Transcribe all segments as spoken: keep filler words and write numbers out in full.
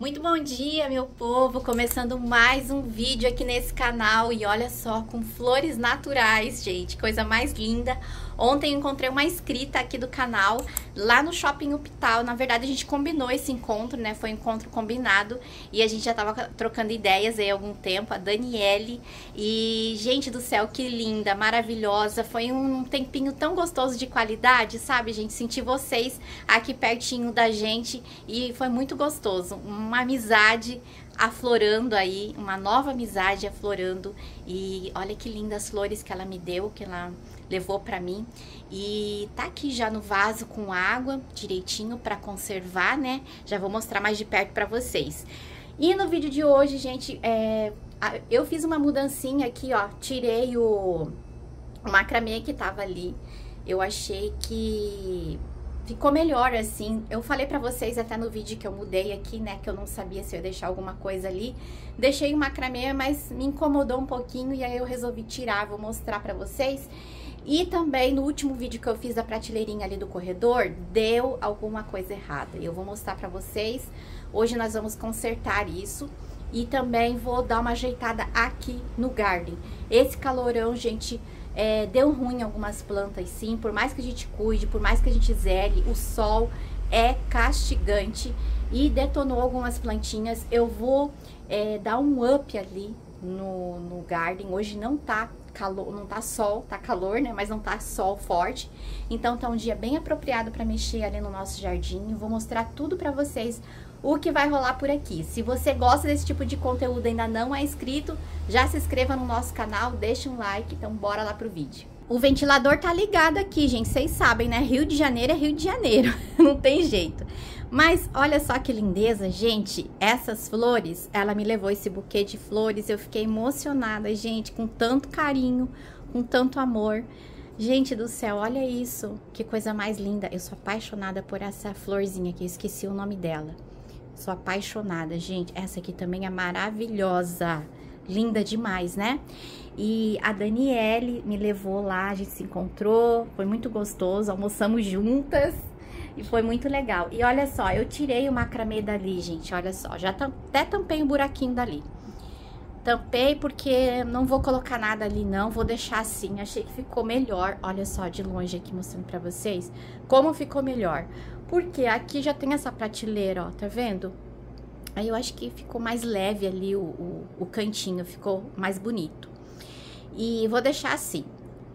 Muito bom dia, meu povo! Começando mais um vídeo aqui nesse canal e olha só, com flores naturais, gente, coisa mais linda! Ontem eu encontrei uma inscrita aqui do canal, lá no Shopping Hospital. Na verdade, a gente combinou esse encontro, né? Foi um encontro combinado e a gente já tava trocando ideias aí há algum tempo, a Danielle. E, gente do céu, que linda, maravilhosa! Foi um tempinho tão gostoso de qualidade, sabe, gente? Senti vocês aqui pertinho da gente e foi muito gostoso. Uma amizade aflorando aí, uma nova amizade aflorando. E olha que lindas flores que ela me deu, que ela levou pra mim. E tá aqui já no vaso com água, direitinho pra conservar, né? Já vou mostrar mais de perto pra vocês. E no vídeo de hoje, gente, é, eu fiz uma mudancinha aqui, ó. Tirei o, o macramê que tava ali. Eu achei que ficou melhor assim. Eu falei pra vocês até no vídeo que eu mudei aqui, né? Que eu não sabia se eu ia deixar alguma coisa ali. Deixei o macramê, mas me incomodou um pouquinho e aí eu resolvi tirar. Vou mostrar pra vocês. E também no último vídeo que eu fiz da prateleirinha ali do corredor, deu alguma coisa errada. Eu vou mostrar pra vocês. Hoje nós vamos consertar isso. E também vou dar uma ajeitada aqui no garden. Esse calorão, gente, É, deu ruim em algumas plantas, sim. Por mais que a gente cuide, por mais que a gente zele, o sol é castigante e detonou algumas plantinhas. Eu vou é, dar um up ali no, no garden. Hoje não tá calor, não tá sol, tá calor, né? Mas não tá sol forte. Então tá um dia bem apropriado pra mexer ali no nosso jardim. Vou mostrar tudo pra vocês o que vai rolar por aqui. Se você gosta desse tipo de conteúdo e ainda não é inscrito, já se inscreva no nosso canal, deixa um like, então bora lá pro vídeo. O ventilador tá ligado aqui, gente, vocês sabem, né? Rio de Janeiro é Rio de Janeiro, não tem jeito. Mas olha só que lindeza, gente, essas flores, ela me levou esse buquê de flores, eu fiquei emocionada, gente, com tanto carinho, com tanto amor. Gente do céu, olha isso, que coisa mais linda. Eu sou apaixonada por essa florzinha aqui, esqueci o nome dela. Sou apaixonada, gente. Essa aqui também é maravilhosa. Linda demais, né? E a Danielle me levou lá, a gente se encontrou. Foi muito gostoso, almoçamos juntas. E foi muito legal. E olha só, eu tirei o macramê dali, gente. Olha só, já tam, até tampei o buraquinho dali. Tampei porque não vou colocar nada ali, não. Vou deixar assim. Achei que ficou melhor. Olha só, de longe aqui, mostrando pra vocês como ficou melhor. Porque aqui já tem essa prateleira, ó, tá vendo? Aí eu acho que ficou mais leve ali o, o, o cantinho, ficou mais bonito. E vou deixar assim,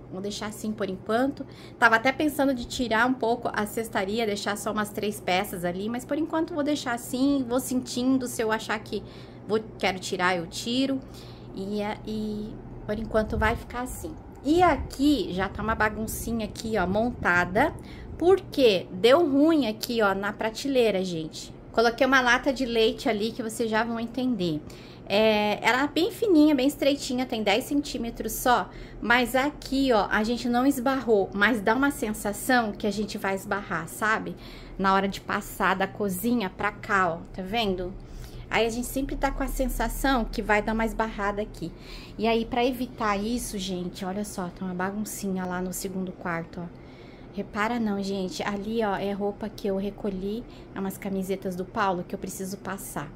vou deixar assim por enquanto. Tava até pensando de tirar um pouco a cestaria, deixar só umas três peças ali, mas por enquanto vou deixar assim, vou sentindo, se eu achar que vou, quero tirar, eu tiro. E, e por enquanto vai ficar assim. E aqui já tá uma baguncinha aqui, ó, montada. Porque deu ruim aqui, ó, na prateleira, gente. Coloquei uma lata de leite ali que vocês já vão entender. É, ela é bem fininha, bem estreitinha, tem dez centímetros só. Mas aqui, ó, a gente não esbarrou, mas dá uma sensação que a gente vai esbarrar, sabe? Na hora de passar da cozinha pra cá, ó, tá vendo? Aí a gente sempre tá com a sensação que vai dar uma esbarrada aqui. E aí, pra evitar isso, gente, olha só, tem uma baguncinha lá no segundo quarto, ó. Repara não, gente, ali, ó, é roupa que eu recolhi, é umas camisetas do Paulo que eu preciso passar.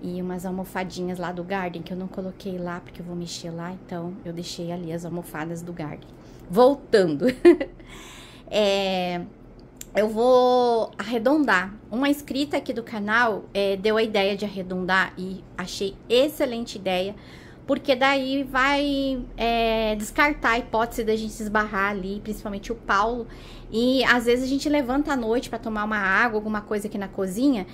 E umas almofadinhas lá do Garden, que eu não coloquei lá, porque eu vou mexer lá, então eu deixei ali as almofadas do Garden. Voltando. é, eu vou arredondar. Uma inscrita aqui do canal é, deu a ideia de arredondar e achei excelente ideia. Porque daí vai é, descartar a hipótese da gente se esbarrar ali, principalmente o Paulo. E às vezes a gente levanta à noite para tomar uma água, alguma coisa aqui na cozinha.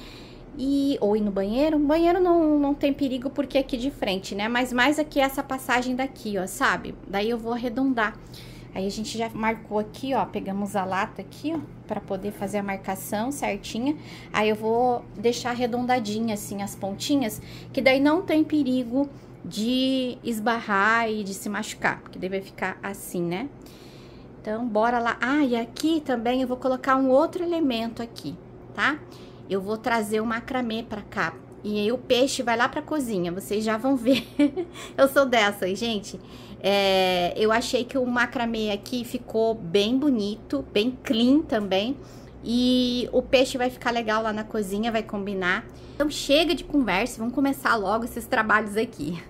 E, ou ir no banheiro. O banheiro não, não tem perigo porque é aqui de frente, né? Mas mais aqui essa passagem daqui, ó, sabe? Daí eu vou arredondar. Aí a gente já marcou aqui, ó, pegamos a lata aqui, ó, pra poder fazer a marcação certinha. Aí eu vou deixar arredondadinha, assim, as pontinhas, que daí não tem perigo de esbarrar e de se machucar, porque deve ficar assim, né? Então, bora lá. Ah, e aqui também eu vou colocar um outro elemento aqui, tá? Eu vou trazer o macramê pra cá. E aí o peixe vai lá pra cozinha, vocês já vão ver. Eu sou dessas, gente. É, eu achei que o macramê aqui ficou bem bonito, bem clean também. E o peixe vai ficar legal lá na cozinha, vai combinar. Então chega de conversa, vamos começar logo esses trabalhos aqui.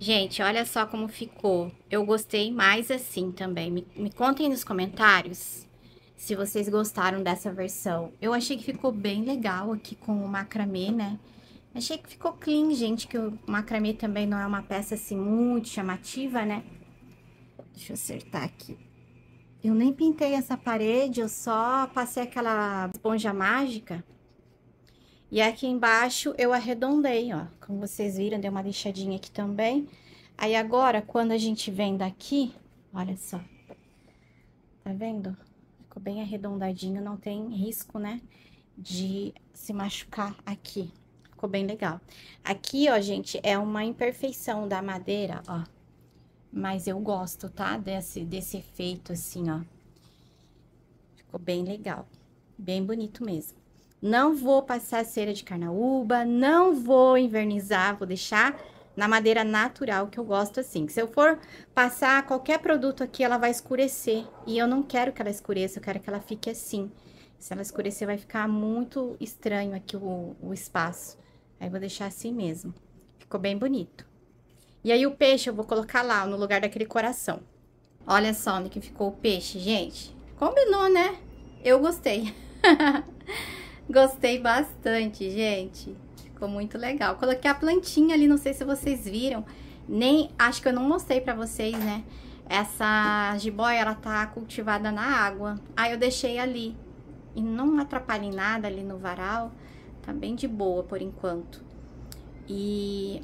Gente, olha só como ficou. Eu gostei mais assim também. Me, me contem nos comentários se vocês gostaram dessa versão. Eu achei que ficou bem legal aqui com o macramê, né? Achei que ficou clean, gente, que o macramê também não é uma peça assim muito chamativa, né? Deixa eu acertar aqui. Eu nem pintei essa parede, eu só passei aquela esponja mágica. E aqui embaixo eu arredondei, ó, como vocês viram, deu uma lixadinha aqui também. Aí agora, quando a gente vem daqui, olha só, tá vendo? Ficou bem arredondadinho, não tem risco, né, de se machucar aqui. Ficou bem legal. Aqui, ó, gente, é uma imperfeição da madeira, ó, mas eu gosto, tá, desse, desse efeito assim, ó. Ficou bem legal, bem bonito mesmo. Não vou passar cera de carnaúba, não vou invernizar, vou deixar na madeira natural, que eu gosto assim. Se eu for passar qualquer produto aqui, ela vai escurecer. E eu não quero que ela escureça, eu quero que ela fique assim. Se ela escurecer, vai ficar muito estranho aqui o, o espaço. Aí, vou deixar assim mesmo. Ficou bem bonito. E aí, o peixe eu vou colocar lá, no lugar daquele coração. Olha só onde que ficou o peixe, gente. Combinou, né? Eu gostei. Gostei bastante, gente. Ficou muito legal. Coloquei a plantinha ali, não sei se vocês viram. Nem, acho que eu não mostrei pra vocês, né? Essa jiboia, ela tá cultivada na água. Aí eu deixei ali. E não atrapalha em nada ali no varal. Tá bem de boa por enquanto. E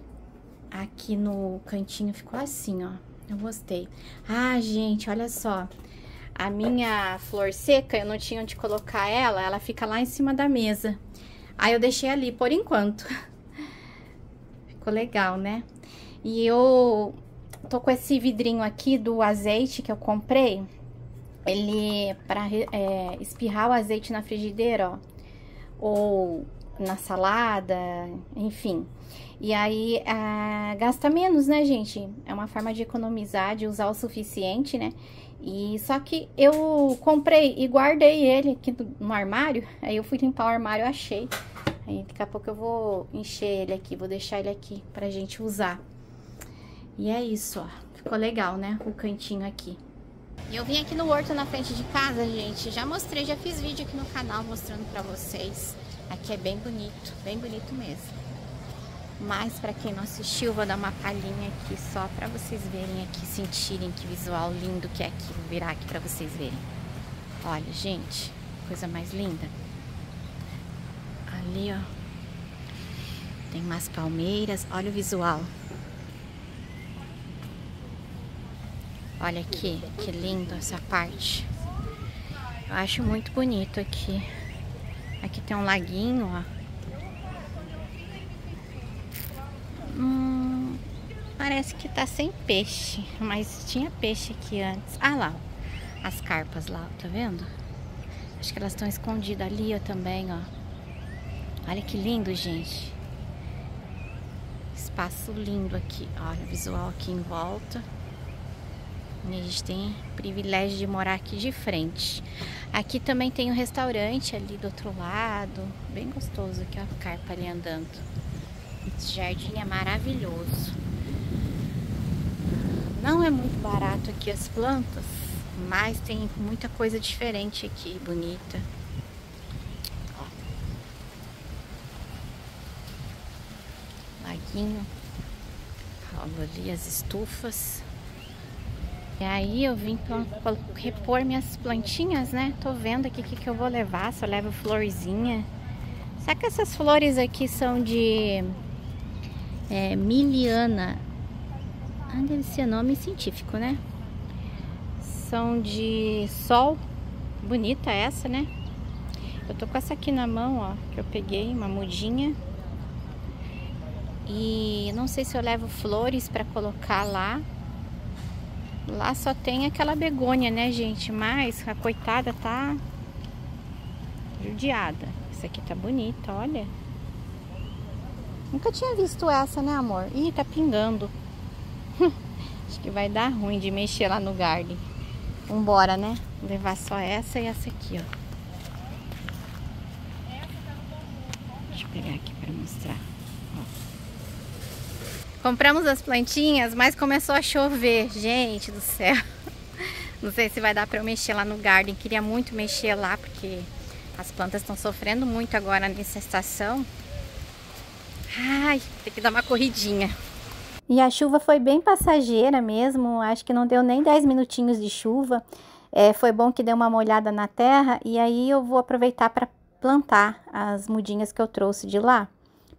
aqui no cantinho ficou assim, ó. Eu gostei. Ah, gente, olha só. A minha flor seca, eu não tinha onde colocar ela, ela fica lá em cima da mesa. Aí eu deixei ali, por enquanto. Ficou legal, né? E eu tô com esse vidrinho aqui do azeite que eu comprei. Ele, pra é, espirrar o azeite na frigideira, ó. Ou na salada, enfim. E aí, ah, gasta menos, né, gente? É uma forma de economizar, de usar o suficiente, né? E só que eu comprei e guardei ele aqui no armário. Aí eu fui limpar o armário, eu achei. Aí daqui a pouco eu vou encher ele aqui, vou deixar ele aqui pra gente usar. E é isso, ó. Ficou legal, né? O cantinho aqui. E eu vim aqui no horto na frente de casa, gente. Já mostrei, já fiz vídeo aqui no canal mostrando pra vocês. Aqui é bem bonito, bem bonito mesmo. Mas pra quem não assistiu, vou dar uma palhinha aqui só pra vocês verem aqui, sentirem que visual lindo que é aqui. Vou virar aqui pra vocês verem. Olha, gente, coisa mais linda. Ali, ó, tem umas palmeiras, olha o visual. Olha aqui, que lindo essa parte. Eu acho muito bonito aqui. Aqui tem um laguinho, ó. Hum, parece que tá sem peixe, mas tinha peixe aqui antes. Ah lá, ó, as carpas lá, ó, tá vendo? Acho que elas estão escondidas ali, ó, também, ó. Olha que lindo, gente. Espaço lindo aqui. Olha o visual aqui em volta. E a gente tem o privilégio de morar aqui de frente. Aqui também tem um restaurante ali do outro lado. Bem gostoso aqui, ó, a carpa ali andando. Esse jardim é maravilhoso. Não é muito barato aqui as plantas, Mas tem muita coisa diferente aqui, bonita. Ó. Laguinho. Paulo ali, as estufas. E aí eu vim pra repor minhas plantinhas, né? Tô vendo aqui o que, que eu vou levar, se eu levo florzinha. Será que essas flores aqui são de é, miliana? Ah, deve ser nome científico, né? São de sol. Bonita essa, né? Eu tô com essa aqui na mão, ó, que eu peguei, uma mudinha. E não sei se eu levo flores pra colocar lá. Lá só tem aquela begônia, né, gente? Mas a coitada tá judiada. Essa aqui tá bonita, olha. Nunca tinha visto essa, né, amor? Ih, tá pingando. Acho que vai dar ruim de mexer lá no garden. Vambora, né? Vou levar só essa e essa aqui, ó. Deixa eu pegar aqui pra mostrar. Ó. Compramos as plantinhas, mas começou a chover. Gente do céu. Não sei se vai dar pra eu mexer lá no garden. Queria muito mexer lá, porque as plantas estão sofrendo muito agora nessa estação. Ai, tem que dar uma corridinha. E a chuva foi bem passageira mesmo. Acho que não deu nem dez minutinhos de chuva. É, foi bom que deu uma molhada na terra. E aí eu vou aproveitar pra plantar as mudinhas que eu trouxe de lá.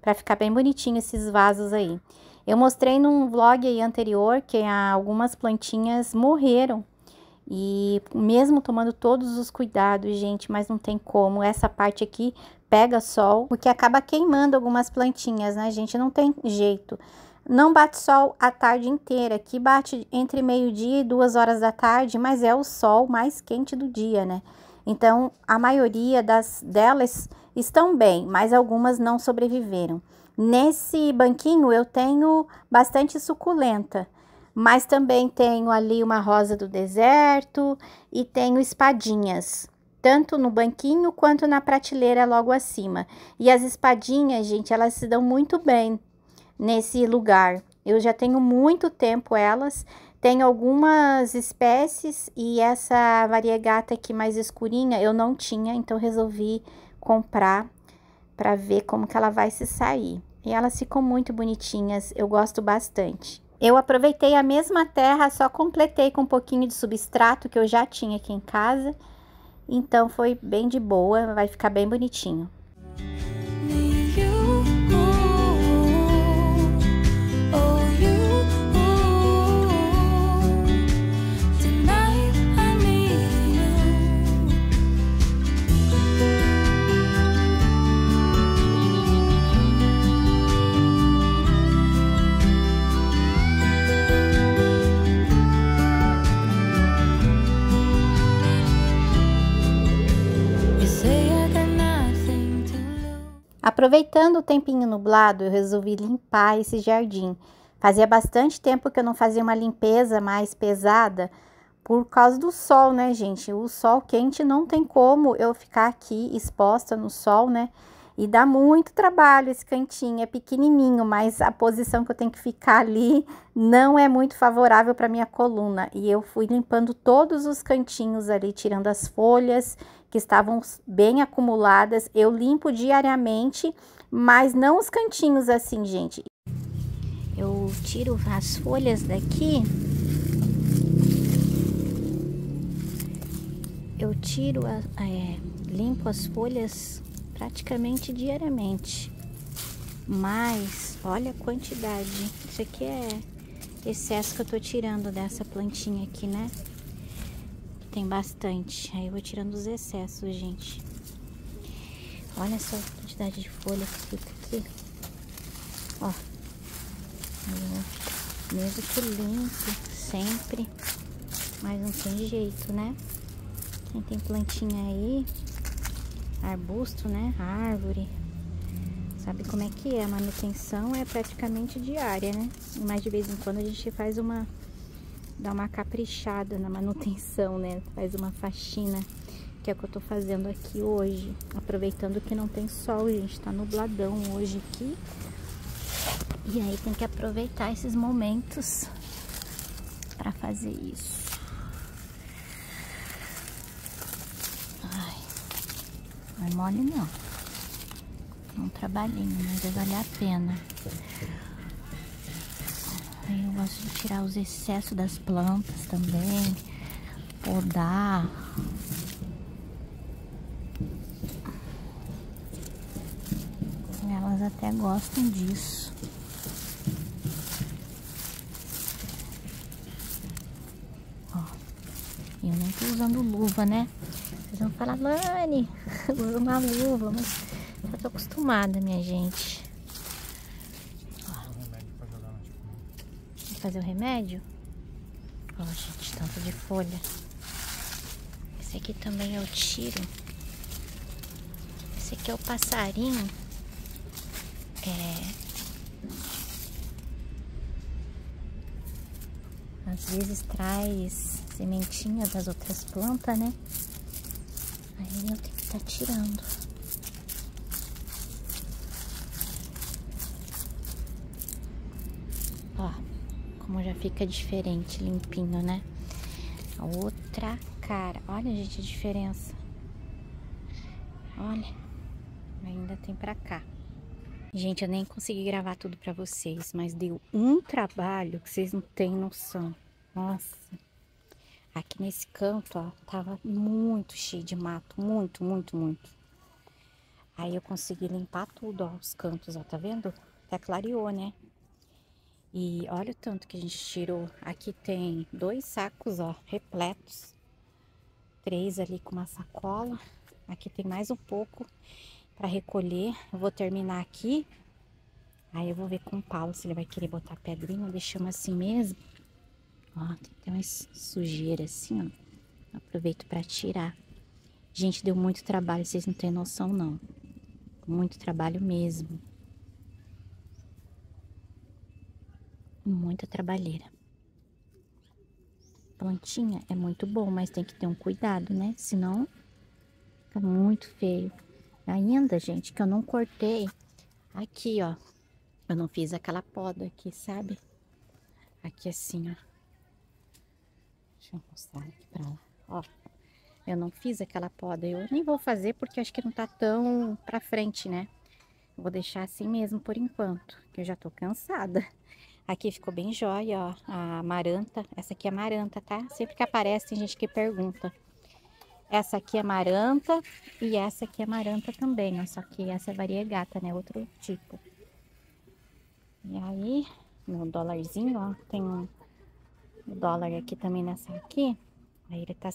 Pra ficar bem bonitinho esses vasos aí. Eu mostrei num vlog aí anterior que algumas plantinhas morreram. E mesmo tomando todos os cuidados, gente, mas não tem como. Essa parte aqui pega sol, o que acaba queimando algumas plantinhas, né, gente? Não tem jeito. Não bate sol a tarde inteira. Aqui bate entre meio-dia e duas horas da tarde, mas é o sol mais quente do dia, né? Então, a maioria das, delas estão bem, mas algumas não sobreviveram. Nesse banquinho eu tenho bastante suculenta, mas também tenho ali uma rosa do deserto e tenho espadinhas, tanto no banquinho quanto na prateleira logo acima. E as espadinhas, gente, elas se dão muito bem nesse lugar. Eu já tenho muito tempo elas, tenho algumas espécies e essa variegata aqui mais escurinha eu não tinha, então resolvi comprar para ver como que ela vai se sair. E elas ficam muito bonitinhas, eu gosto bastante. Eu aproveitei a mesma terra, só completei com um pouquinho de substrato que eu já tinha aqui em casa. Então foi bem de boa, vai ficar bem bonitinho. Aproveitando o tempinho nublado, eu resolvi limpar esse jardim. Fazia bastante tempo que eu não fazia uma limpeza mais pesada por causa do sol, né, gente? O sol quente não tem como eu ficar aqui exposta no sol, né? E dá muito trabalho esse cantinho, é pequenininho, mas a posição que eu tenho que ficar ali não é muito favorável para minha coluna. E eu fui limpando todos os cantinhos ali, tirando as folhas que estavam bem acumuladas. Eu limpo diariamente, mas não os cantinhos assim, gente. Eu tiro as folhas daqui. Eu tiro, a, é, limpo as folhas praticamente diariamente, mas olha a quantidade. Isso aqui é excesso que eu tô tirando dessa plantinha aqui, né? Tem bastante, aí eu vou tirando os excessos, gente. Olha só a quantidade de folha que fica aqui, ó. Mesmo que limpo sempre, mas não tem jeito, né? Quem tem plantinha aí, arbusto, né? Árvore. Sabe como é que é? A manutenção é praticamente diária, né? Mas de vez em quando a gente faz uma... dá uma caprichada na manutenção, né? Faz uma faxina, que é o que eu tô fazendo aqui hoje. Aproveitando que não tem sol, gente. Tá nubladão hoje aqui. E aí tem que aproveitar esses momentos pra fazer isso. Não é mole não. É um trabalhinho, mas vai valer a pena. Eu gosto de tirar os excessos das plantas também, podar. Elas até gostam disso. Ó, eu nem tô usando luva, né? Vocês vão falar, Dani, usa uma luva, mas já tô acostumada, minha gente. Fazer o remédio? Ó, oh, gente, tanto de folha. Esse aqui também é o tiro. Esse aqui é o passarinho. É... Às vezes traz sementinha das outras plantas, né? Aí eu tenho que estar tá tirando. Ó. Oh. Como já fica diferente, limpinho, né? Outra cara. Olha, gente, a diferença. Olha. Ainda tem pra cá. Gente, eu nem consegui gravar tudo pra vocês, mas deu um trabalho que vocês não têm noção. Nossa. Aqui nesse canto, ó, tava muito cheio de mato. Muito, muito, muito. Aí eu consegui limpar tudo, ó, os cantos, ó. Tá vendo? Até clareou, né? E olha o tanto que a gente tirou. Aqui tem dois sacos, ó, repletos. Três ali com uma sacola. Aqui tem mais um pouco para recolher. Eu vou terminar aqui. Aí eu vou ver com o Paulo se ele vai querer botar pedrinha. Deixamos assim mesmo. Ó, tem até umas sujeiras assim, ó. Aproveito para tirar. Gente, deu muito trabalho, vocês não têm noção, não. Muito trabalho mesmo. Muita trabalheira. Plantinha é muito bom, mas tem que ter um cuidado, né? Senão fica muito feio. Ainda, gente, que eu não cortei aqui, ó. Eu não fiz aquela poda aqui, sabe? Aqui assim, ó. Deixa eu mostrar aqui pra lá. Ó, eu não fiz aquela poda. Eu nem vou fazer porque acho que não tá tão pra frente, né? Eu vou deixar assim mesmo por enquanto, que eu já tô cansada. Aqui ficou bem jóia, ó, a maranta. Essa aqui é maranta, tá? Sempre que aparece tem gente que pergunta. Essa aqui é maranta e essa aqui é maranta também, ó. Só que essa é variegata, né? Outro tipo. E aí, no dólarzinho, ó, tem um dólar aqui também nessa aqui. Aí ele tá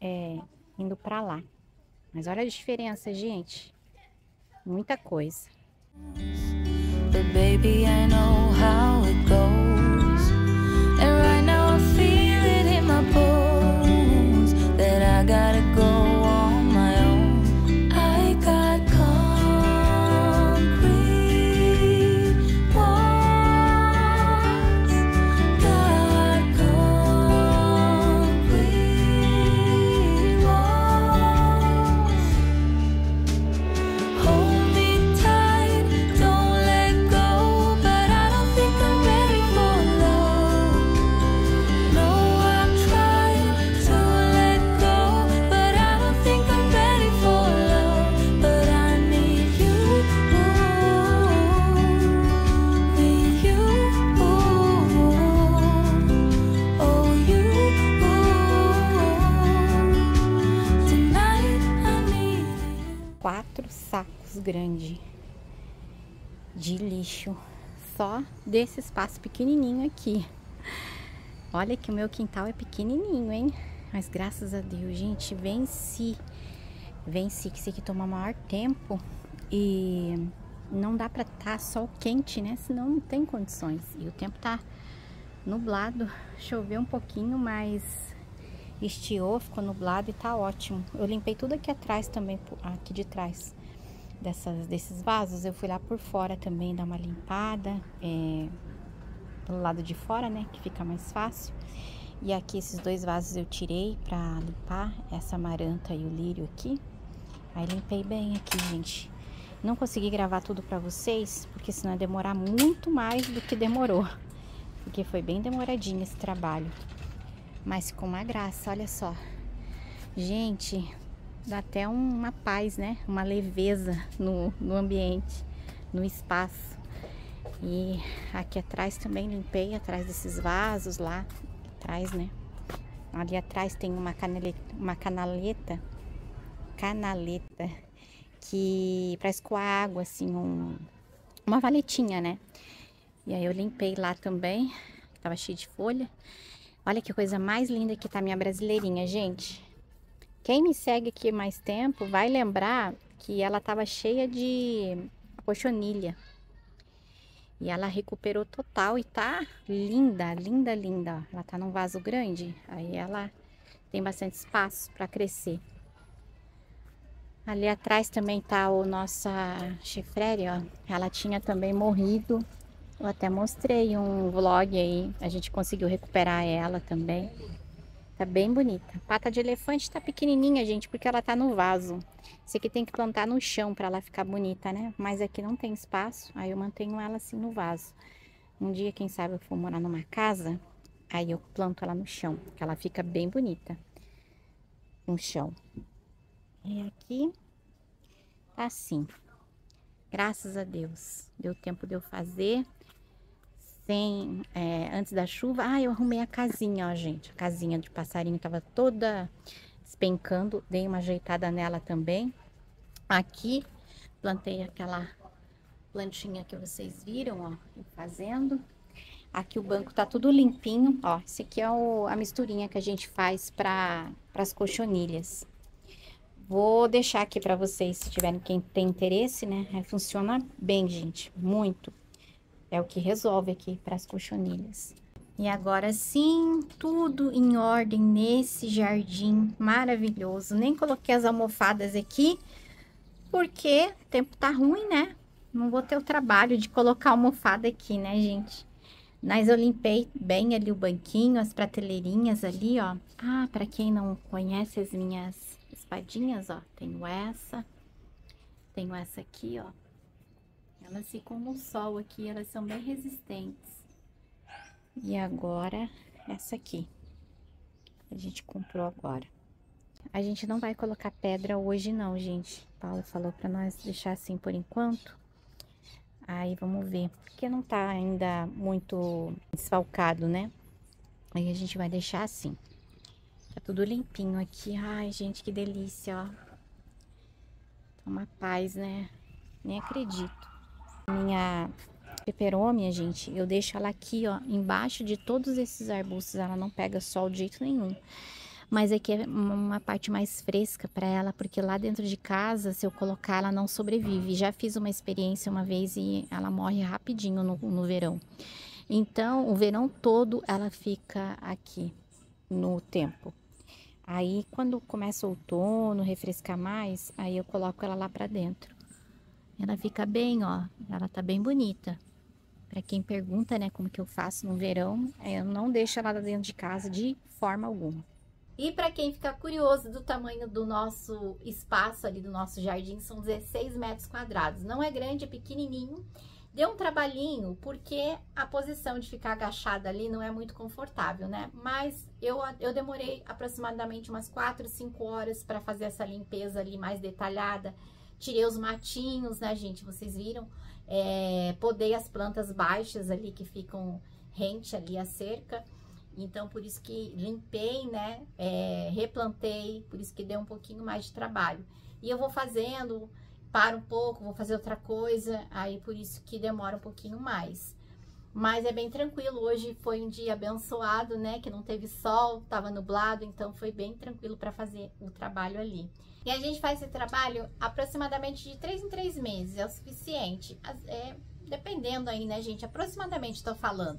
é, indo pra lá. Mas olha a diferença, gente. Muita coisa. But baby, I know how it goes, and right now I feel it in my bones that I gotta go on my own. I got concrete walls, got concrete walls. Hold me tight. Quatro sacos grandes de lixo, só desse espaço pequenininho aqui. Olha que o meu quintal é pequenininho, hein? Mas graças a Deus, gente, venci. Venci, que isso aqui toma maior tempo e não dá pra tá sol quente, né? Senão não tem condições. E o tempo tá nublado, choveu um pouquinho, mas... estiou, ficou nublado e tá ótimo. Eu limpei tudo aqui atrás também, aqui de trás dessas, desses vasos. Eu fui lá por fora também dar uma limpada, é, pelo lado de fora, né, que fica mais fácil. E aqui esses dois vasos eu tirei pra limpar, essa maranta e o lírio aqui. Aí limpei bem aqui, gente. Não consegui gravar tudo pra vocês, porque senão ia demorar muito mais do que demorou. Porque foi bem demoradinho esse trabalho. Mas ficou uma graça, olha só. Gente, Dá até uma paz, né? Uma leveza no, no ambiente, no espaço. E aqui atrás também limpei, atrás desses vasos lá atrás, né? Ali atrás tem uma canaleta, uma canaleta, canaleta que para escoar água, assim, um, uma valetinha, né? E aí eu limpei lá também, tava cheio de folha. Olha que coisa mais linda que tá minha brasileirinha, gente. Quem me segue aqui mais tempo vai lembrar que ela tava cheia de cochonilha. E ela recuperou total e tá linda, linda, linda. Ela tá num vaso grande, aí ela tem bastante espaço para crescer. Ali atrás também tá a nossa chifréria, ó. Ela tinha também morrido. Eu até mostrei um vlog aí, a gente conseguiu recuperar ela também. Tá bem bonita. Pata de elefante tá pequenininha, gente, porque ela tá no vaso. Isso aqui tem que plantar no chão para ela ficar bonita, né? Mas aqui não tem espaço, aí eu mantenho ela assim no vaso. Um dia, quem sabe, eu for morar numa casa, aí eu planto ela no chão, que ela fica bem bonita no chão. E aqui tá assim. Graças a Deus, deu tempo de eu fazer. Sem, é, antes da chuva, ah, eu arrumei a casinha, ó, gente. A casinha de passarinho tava toda despencando, dei uma ajeitada nela também. Aqui, plantei aquela plantinha que vocês viram, ó, fazendo. Aqui o banco tá tudo limpinho, ó. Esse aqui é o, a misturinha que a gente faz para as cochonilhas. Vou deixar aqui para vocês, se tiverem quem tem interesse, né? Funciona bem, gente, muito. É o que resolve aqui para as cochonilhas. E agora sim, tudo em ordem nesse jardim maravilhoso. Nem coloquei as almofadas aqui, porque o tempo tá ruim, né? Não vou ter o trabalho de colocar almofada aqui, né, gente? Mas eu limpei bem ali o banquinho, as prateleirinhas ali, ó. Ah, para quem não conhece as minhas espadinhas, ó. Tenho essa, tenho essa aqui, ó. Elas ficam no sol aqui, elas são bem resistentes. E agora, essa aqui. A gente comprou agora. A gente não vai colocar pedra hoje não, gente. Paulo falou pra nós deixar assim por enquanto. Aí vamos ver. Porque não tá ainda muito desfalcado, né? Aí a gente vai deixar assim. Tá tudo limpinho aqui. Ai, gente, que delícia, ó. Tá uma paz, né? Nem acredito. Minha peperômia, gente, eu deixo ela aqui, ó, embaixo de todos esses arbustos, ela não pega sol de jeito nenhum. Mas aqui é uma parte mais fresca para ela, porque lá dentro de casa, se eu colocar, ela não sobrevive. Já fiz uma experiência uma vez e ela morre rapidinho no, no verão. Então, o verão todo ela fica aqui no tempo. Aí, quando começa o outono, refrescar mais, aí eu coloco ela lá para dentro. Ela fica bem, ó, ela tá bem bonita. Pra quem pergunta, né, como que eu faço no verão, eu não deixo ela dentro de casa de forma alguma. E pra quem fica curioso do tamanho do nosso espaço ali, do nosso jardim, são dezesseis metros quadrados. Não é grande, é pequenininho. Deu um trabalhinho, porque a posição de ficar agachada ali não é muito confortável, né? Mas eu, eu demorei aproximadamente umas quatro, cinco horas pra fazer essa limpeza ali mais detalhada. Tirei os matinhos, né, gente? Vocês viram? É, podei as plantas baixas ali que ficam rente ali à cerca. Então, por isso que limpei, né? É, replantei, por isso que deu um pouquinho mais de trabalho. E eu vou fazendo, paro um pouco, vou fazer outra coisa. Aí, por isso que demora um pouquinho mais. Mas é bem tranquilo. Hoje foi um dia abençoado, né? Que não teve sol, tava nublado. Então, foi bem tranquilo para fazer o trabalho ali. E a gente faz esse trabalho aproximadamente de três em três meses, é o suficiente. É, dependendo aí, né, gente? Aproximadamente, tô falando.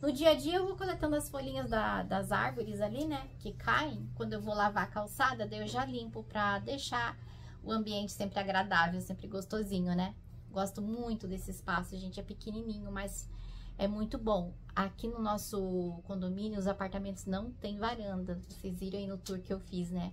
No dia a dia, eu vou coletando as folhinhas da, das árvores ali, né? Que caem. Quando eu vou lavar a calçada, daí eu já limpo pra deixar o ambiente sempre agradável, sempre gostosinho, né? Gosto muito desse espaço, gente. É pequenininho, mas é muito bom. Aqui no nosso condomínio, os apartamentos não tem varanda. Vocês viram aí no tour que eu fiz, né?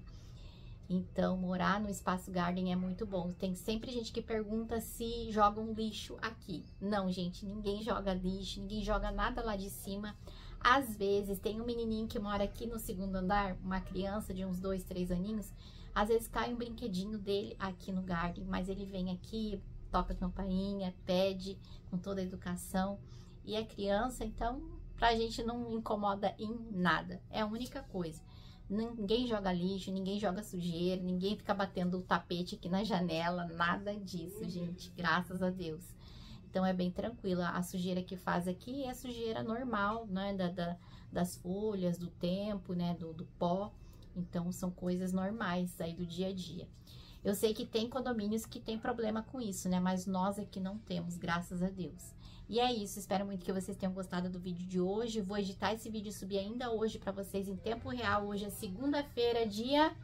Então, morar no espaço garden é muito bom. Tem sempre gente que pergunta se joga um lixo aqui. Não, gente, ninguém joga lixo, ninguém joga nada lá de cima. Às vezes, tem um menininho que mora aqui no segundo andar, uma criança de uns dois, três aninhos. Às vezes cai um brinquedinho dele aqui no garden, mas ele vem aqui, toca a campainha, pede com toda a educação. E a criança, então, pra gente não incomoda em nada. É a única coisa. Ninguém joga lixo, ninguém joga sujeira, ninguém fica batendo o tapete aqui na janela, nada disso, gente. Graças a Deus. Então, é bem tranquila. A sujeira que faz aqui é sujeira normal, né? Da, da, das folhas, do tempo, né? Do, do pó. Então, são coisas normais aí do dia a dia. Eu sei que tem condomínios que tem problema com isso, né? Mas nós aqui não temos, graças a Deus. E é isso, espero muito que vocês tenham gostado do vídeo de hoje. Vou editar esse vídeo e subir ainda hoje pra vocês em tempo real. Hoje é segunda-feira, dia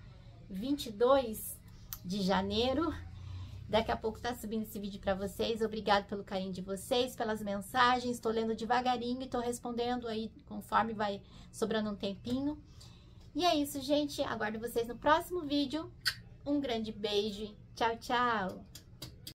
vinte e dois de janeiro. Daqui a pouco tá subindo esse vídeo pra vocês. Obrigado pelo carinho de vocês, pelas mensagens. Tô lendo devagarinho e tô respondendo aí conforme vai sobrando um tempinho. E é isso, gente. Aguardo vocês no próximo vídeo. Um grande beijo. Tchau, tchau!